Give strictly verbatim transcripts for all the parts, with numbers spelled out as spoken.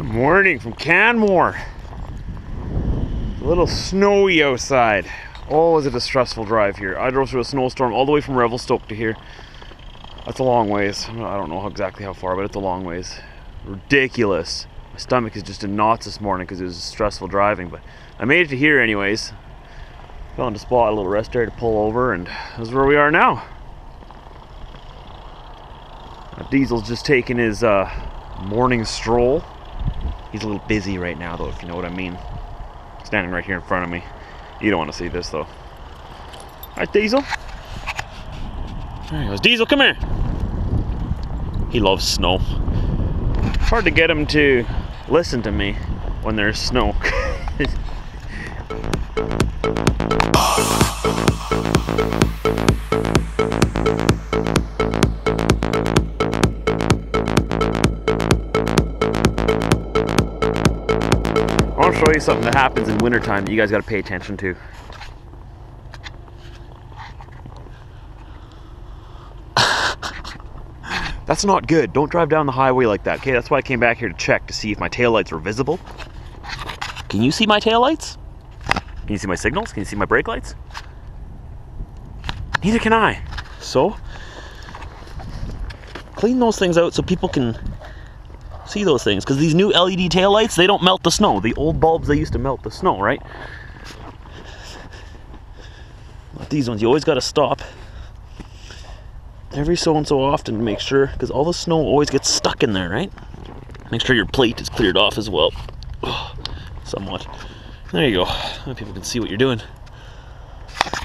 Good morning from Canmore. A little snowy outside. Oh, is it a stressful drive here. I drove through a snowstorm all the way from Revelstoke to here. That's a long ways. I don't know exactly how far, but it's a long ways. Ridiculous. My stomach is just in knots this morning because it was stressful driving, but I made it to here anyways. Found a spot, a little rest area to pull over, and this is where we are now. Now Diesel's just taking his uh, morning stroll. He's a little busy right now though, if you know what I mean. Standing right here in front of me. You don't want to see this though. Alright, Diesel. There he goes. Diesel, come here. He loves snow. It's hard to get him to listen to me when there's snow. Show you something that happens in wintertime that you guys got to pay attention to. That's not good. Don't drive down the highway like that, okay? That's why I came back here to check to see if my taillights were visible. Can you see my taillights? Can you see my signals? Can you see my brake lights? Neither can I. So, clean those things out so people can see those things, because these new L E D taillights, they don't melt the snow. The old bulbs, they used to melt the snow, right? Not these ones. You always got to stop every so and so often to make sure, because all the snow always gets stuck in there, right? Make sure your plate is cleared off as well. Oh, somewhat. There you go. People can see what you're doing.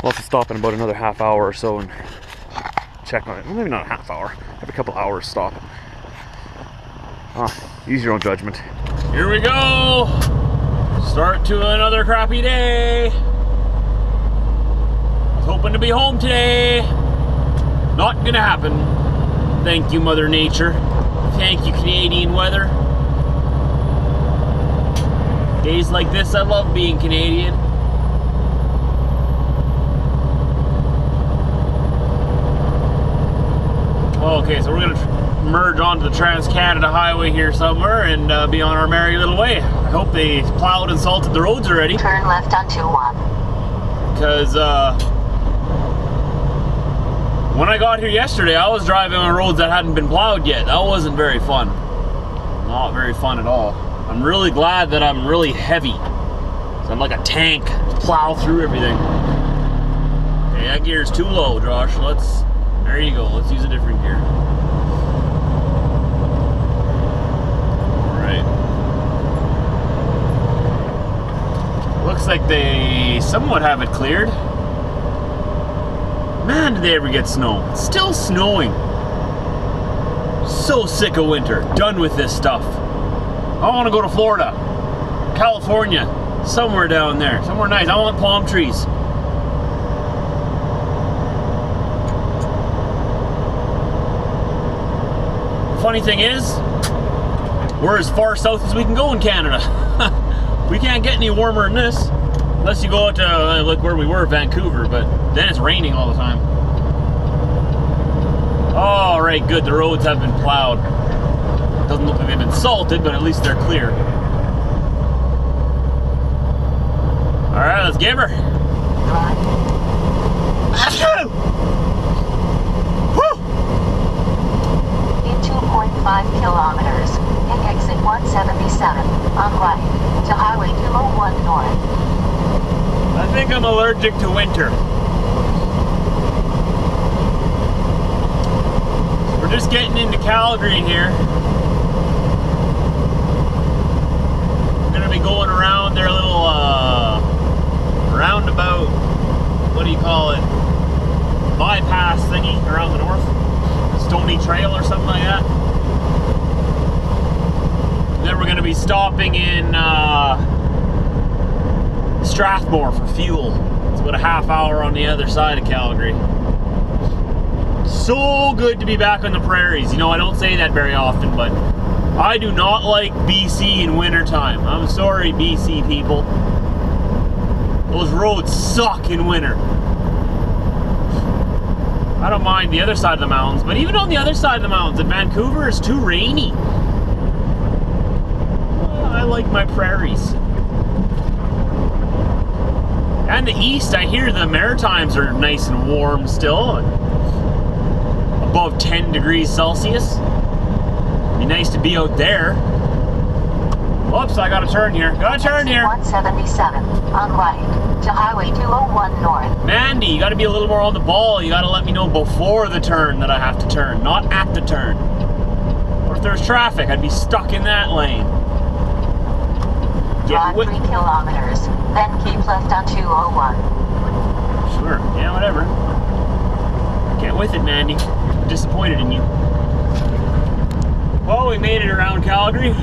We'll have to stop in about another half hour or so and check on it. Well, maybe not a half hour. Have a couple hours stop. Oh, use your own judgment. Here we go! Start to another crappy day. I was hoping to be home today. Not gonna happen. Thank you, Mother Nature. Thank you, Canadian weather. Days like this, I love being Canadian. Okay, so we're gonna merge onto the Trans-Canada Highway here somewhere and uh, be on our merry little way. I hope they plowed and salted the roads already. Turn left on two one. Because uh, when I got here yesterday, I was driving on roads that hadn't been plowed yet. That wasn't very fun. Not very fun at all. I'm really glad that I'm really heavy. So I'm like a tank. Plow through everything. Okay, that gear's too low, Josh. Let's, there you go. Let's use a different gear. Looks like they somewhat have it cleared. Man, did they ever get snow. It's still snowing. So sick of winter. Done with this stuff. I want to go to Florida, California, somewhere down there. Somewhere nice. I want palm trees. Funny thing is, we're as far south as we can go in Canada. We can't get any warmer than this, unless you go out to, uh, like where we were, Vancouver, but then it's raining all the time. All right, good, the roads have been plowed. Doesn't look like they've been salted, but at least they're clear. All right, let's give her. In two point five kilometers, hit exit one seventy-seven, on right. To Highway two oh one North. I think I'm allergic to winter. We're just getting into Calgary here. We're gonna be going around their little uh, roundabout, what do you call it? Bypass thingy around the north. The Stony Trail or something like that. Then we're going to be stopping in uh, Strathmore for fuel. It's about a half hour on the other side of Calgary. So good to be back on the prairies. You know, I don't say that very often, but I do not like B C in wintertime. I'm sorry, B C people. Those roads suck in winter. I don't mind the other side of the mountains, but even on the other side of the mountains in Vancouver, it's too rainy. like my prairies. And the east, I hear the Maritimes are nice and warm still, above ten degrees Celsius. Be nice to be out there. Oops, I gotta turn here. Gotta turn here. one seventy-seven on right to Highway two oh one north. Mandy, you gotta be a little more on the ball. You gotta let me know before the turn that I have to turn, not at the turn. Or if there's traffic, I'd be stuck in that lane. Get three kilometers, then keep left on two oh one. Sure, yeah, whatever. Get with it, Mandy. I'm disappointed in you. Well, we made it around Calgary.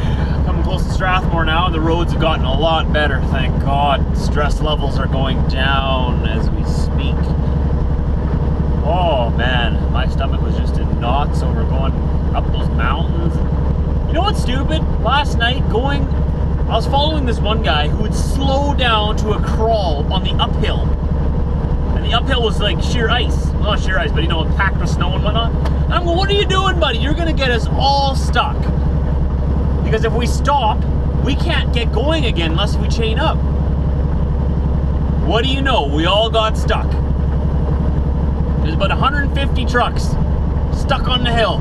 Coming close to Strathmore now, and the roads have gotten a lot better, thank God. Stress levels are going down as we speak. Oh man, my stomach was just in knots over going up those mountains. You know what's stupid? Last night, going, I was following this one guy who would slow down to a crawl on the uphill. And the uphill was like sheer ice. Well, not sheer ice, but you know, packed with snow and whatnot. And I'm going, what are you doing, buddy? You're going to get us all stuck. Because if we stop, we can't get going again unless we chain up. What do you know? We all got stuck. There's about one hundred fifty trucks stuck on the hill.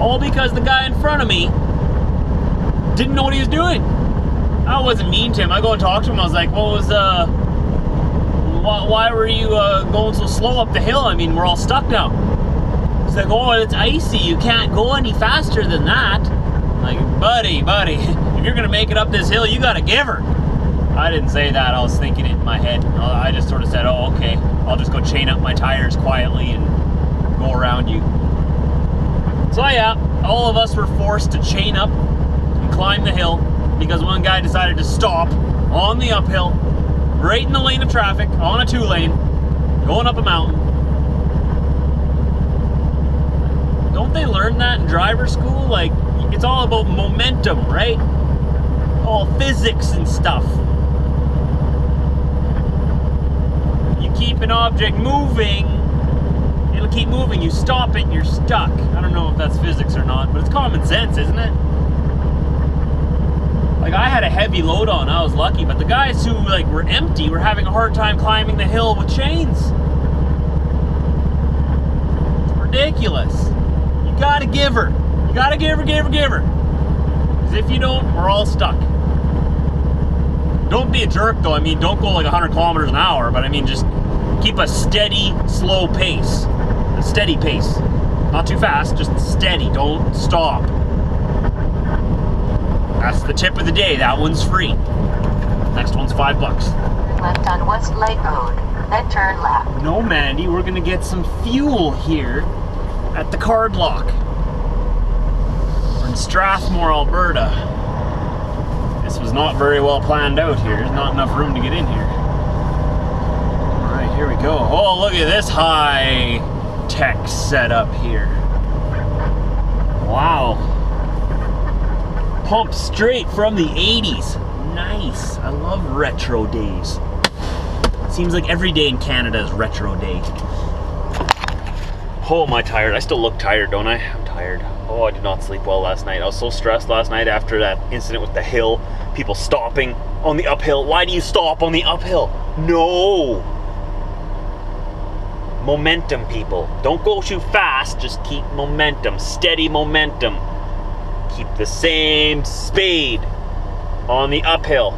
All because the guy in front of me didn't know what he was doing. I wasn't mean to him. I go and talk to him. I was like, what was, uh, why, why were you uh, going so slow up the hill? I mean, we're all stuck now. He's like, oh, it's icy. You can't go any faster than that. I'm like, buddy, buddy, if you're going to make it up this hill, you got to give her. I didn't say that. I was thinking it in my head. I just sort of said, oh, okay, I'll just go chain up my tires quietly and go around you. So yeah, all of us were forced to chain up, climb the hill, because one guy decided to stop on the uphill right in the lane of traffic on a two lane going up a mountain. Don't they learn that in driver school? Like, it's all about momentum, right? All physics and stuff. You keep an object moving, it'll keep moving. You stop it, you're stuck. I don't know if that's physics or not, but it's common sense, isn't it? Like, I had a heavy load on, I was lucky, but the guys who, like, were empty were having a hard time climbing the hill with chains. It's ridiculous. You gotta give her. You gotta give her, give her, give her. Because if you don't, we're all stuck. Don't be a jerk, though. I mean, don't go, like, one hundred kilometers an hour, but, I mean, just keep a steady, slow pace. A steady pace. Not too fast, just steady. Don't stop. That's the tip of the day. That one's free. Next one's five bucks. Left on West Lake Road, then turn left. No, Mandy, we're gonna get some fuel here at the card lock. We're in Strathmore, Alberta. This was not very well planned out here. There's not enough room to get in here. All right, here we go. Oh, look at this high-tech setup here. Wow. Pump straight from the eighties. Nice. I love retro days. Seems like every day in Canada is retro day. Oh, am I tired? I still look tired, don't I? I'm tired. Oh, I did not sleep well last night. I was so stressed last night after that incident with the hill. People stopping on the uphill. Why do you stop on the uphill? No. Momentum, people. Don't go too fast. Just keep momentum. Steady momentum. Keep the same speed on the uphill.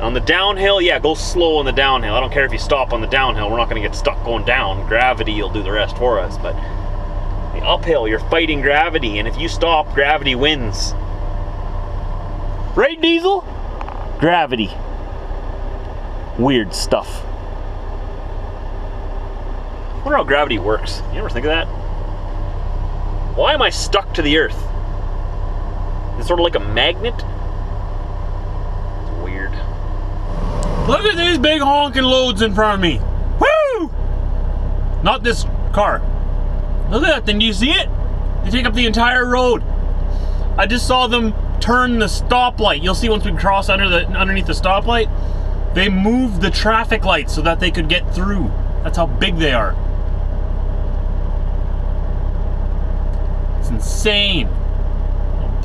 On the downhill, yeah, go slow on the downhill. I don't care if you stop on the downhill. We're not going to get stuck going down. Gravity will do the rest for us. But the uphill, you're fighting gravity. And if you stop, gravity wins. Right, Diesel? Gravity. Weird stuff. I wonder how gravity works. You ever think of that? Why am I stuck to the earth? It's sort of like a magnet. It's weird. Look at these big honking loads in front of me. Woo! Not this car. Look at that thing. Do you see it? They take up the entire road. I just saw them turn the stoplight. You'll see once we cross under the underneath the stoplight, they moved the traffic lights so that they could get through. That's how big they are. It's insane.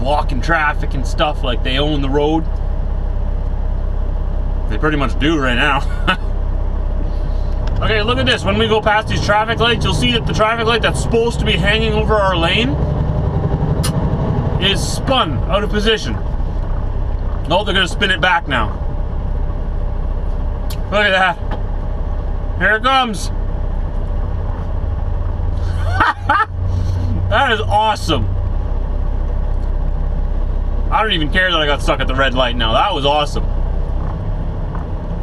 blocking traffic and stuff like they own the road. They pretty much do right now. Okay, look at this. When we go past these traffic lights, you'll see that the traffic light that's supposed to be hanging over our lane is spun out of position. Oh, they're gonna spin it back now. Look at that. Here it comes. That is awesome. I don't even care that I got stuck at the red light now. That was awesome.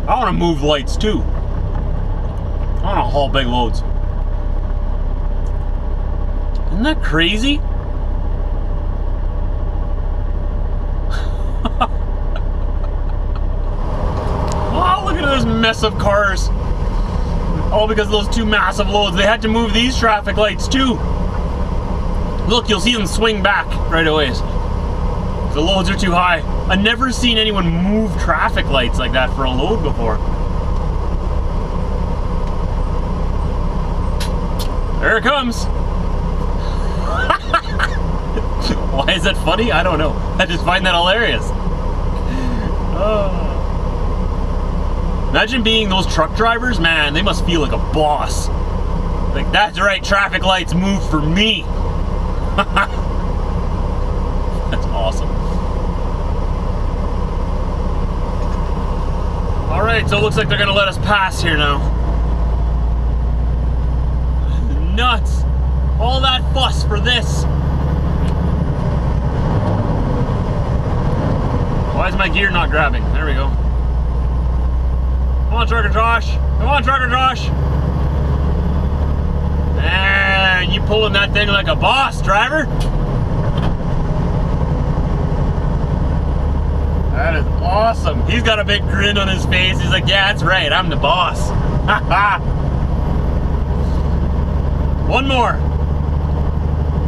I wanna move lights too. I want to haul big loads. Isn't that crazy? Oh, look at this mess of cars. All because of those two massive loads. They had to move these traffic lights too. Look, you'll see them swing back right away. The loads are too high. I've never seen anyone move traffic lights like that for a load before. There it comes. Why is that funny? I don't know. I just find that hilarious. Oh. Imagine being those truck drivers, man, they must feel like a boss. Like, that's right, traffic lights move for me. That's awesome. All right, so it looks like they're gonna let us pass here now. Nuts! All that fuss for this! Why is my gear not grabbing? There we go. Come on, Trucker Josh! Come on, Trucker Josh! Ah, you pulling that thing like a boss, driver! That is awesome! He's got a big grin on his face. He's like, yeah, that's right, I'm the boss. Ha ha! One more.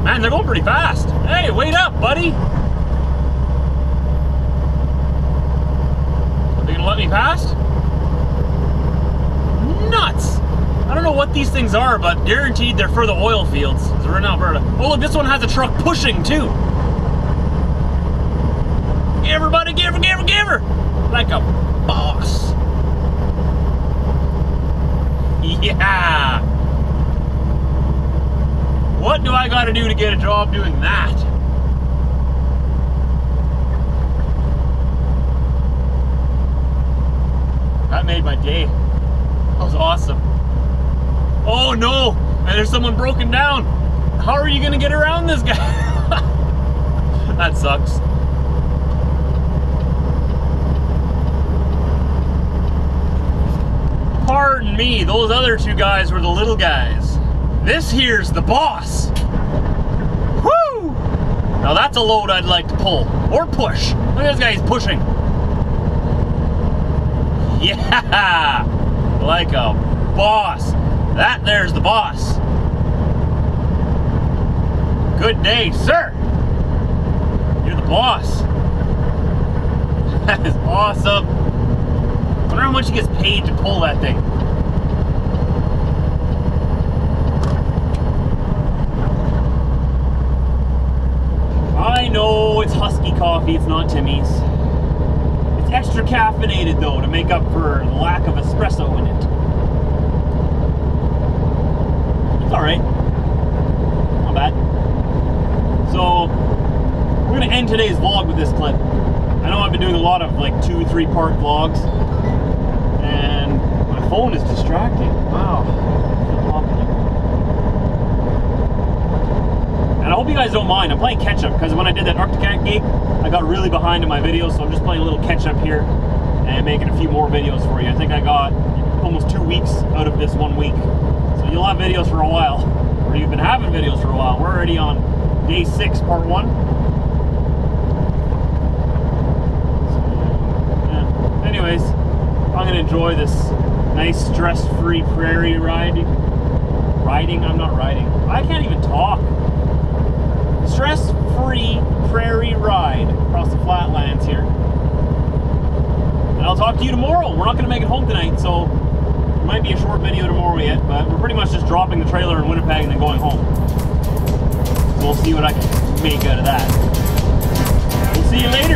Man, they're going pretty fast. Hey, wait up, buddy. Are they gonna let me pass? Nuts. I don't know what these things are, but guaranteed they're for the oil fields. We're in Alberta. Oh, look, this one has a truck pushing too. Everybody give her, give her, give her. Like a boss. Yeah. What do I gotta do to get a job doing that? That made my day. That was awesome. Oh no! And there's someone broken down! How are you gonna get around this guy? That sucks. Pardon me, those other two guys were the little guys. This here's the boss. Woo! Now that's a load I'd like to pull or push. Look at this guy, he's pushing. Yeah! Like a boss. That there's the boss. Good day, sir. You're the boss. That is awesome. I wonder how much he gets paid to pull that thing. I know it's Husky coffee, it's not Timmy's. It's extra caffeinated though to make up for the lack of espresso in it. It's alright. Not bad. So, we're gonna end today's vlog with this clip. I know I've been doing a lot of like two, three part vlogs. And my phone is distracting. Wow. I hope you guys don't mind. I'm playing catch up because when I did that Arctic Cat gig, I got really behind in my videos, so I'm just playing a little catch up here and making a few more videos for you. I think I got almost two weeks out of this one week. So you'll have videos for a while, or you've been having videos for a while. We're already on day six, part one. So, yeah. Anyways, I'm gonna enjoy this nice stress-free prairie ride. Riding? I'm not riding. I can't even talk. Stress-free prairie ride across the flatlands here. And I'll talk to you tomorrow. We're not going to make it home tonight, so it might be a short video tomorrow yet, but we're pretty much just dropping the trailer in Winnipeg and then going home. So we'll see what I can make out of that. See you later.